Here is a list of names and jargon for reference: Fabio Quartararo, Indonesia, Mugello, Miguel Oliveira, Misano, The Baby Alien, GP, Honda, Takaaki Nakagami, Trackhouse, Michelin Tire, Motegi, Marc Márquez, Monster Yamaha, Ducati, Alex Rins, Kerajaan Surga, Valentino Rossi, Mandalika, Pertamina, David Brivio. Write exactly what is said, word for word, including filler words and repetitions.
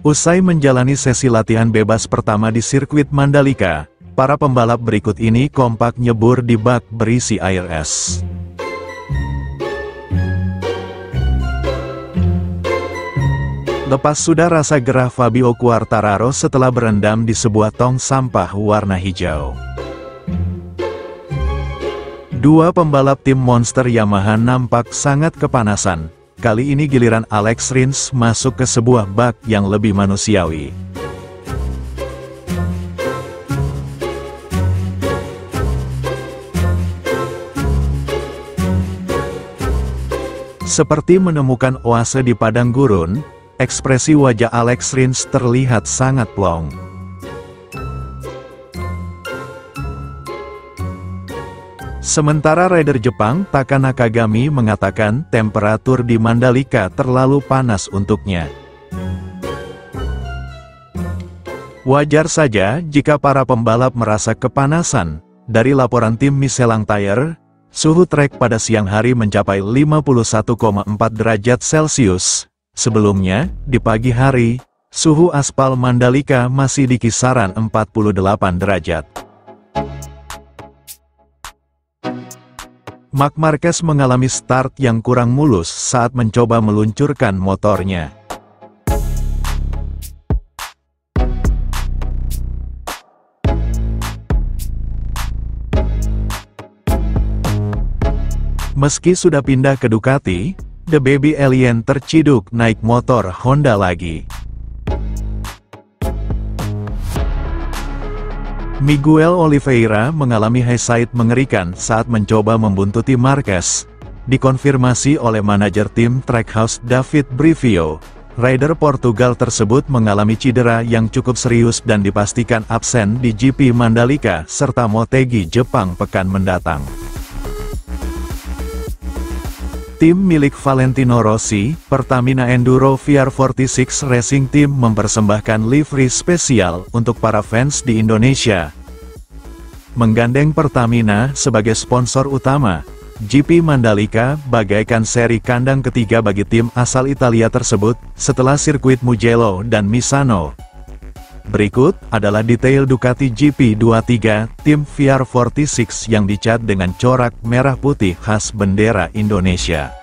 Usai menjalani sesi latihan bebas pertama di sirkuit Mandalika, para pembalap berikut ini kompak nyebur di bak berisi air es. Lepas sudah rasa gerah Fabio Quartararo setelah berendam di sebuah tong sampah warna hijau. Dua pembalap tim Monster Yamaha nampak sangat kepanasan. Kali ini giliran Alex Rins masuk ke sebuah bak yang lebih manusiawi. Seperti menemukan oase di padang gurun, ekspresi wajah Alex Rins terlihat sangat plong. Sementara rider Jepang Takaaki Nakagami mengatakan temperatur di Mandalika terlalu panas untuknya. Wajar saja jika para pembalap merasa kepanasan. Dari laporan tim Michelin Tire, suhu trek pada siang hari mencapai lima puluh satu koma empat derajat Celcius. Sebelumnya, di pagi hari, suhu aspal Mandalika masih di kisaran empat puluh delapan derajat. Marc Márquez mengalami start yang kurang mulus saat mencoba meluncurkan motornya. Meski sudah pindah ke Ducati, The Baby Alien terciduk naik motor Honda lagi. Miguel Oliveira mengalami hindsight mengerikan saat mencoba membuntuti Marquez. Dikonfirmasi oleh manajer tim Trackhouse David Brivio, rider Portugal tersebut mengalami cedera yang cukup serius dan dipastikan absen di G P Mandalika serta Motegi Jepang pekan mendatang. Tim milik Valentino Rossi, Pertamina Enduro V R empat enam Racing Team mempersembahkan livery spesial untuk para fans di Indonesia. Menggandeng Pertamina sebagai sponsor utama, G P Mandalika bagaikan seri kandang ketiga bagi tim asal Italia tersebut setelah sirkuit Mugello dan Misano. Berikut adalah detail Ducati G P dua puluh tiga tim V R empat enam yang dicat dengan corak merah putih khas bendera Indonesia.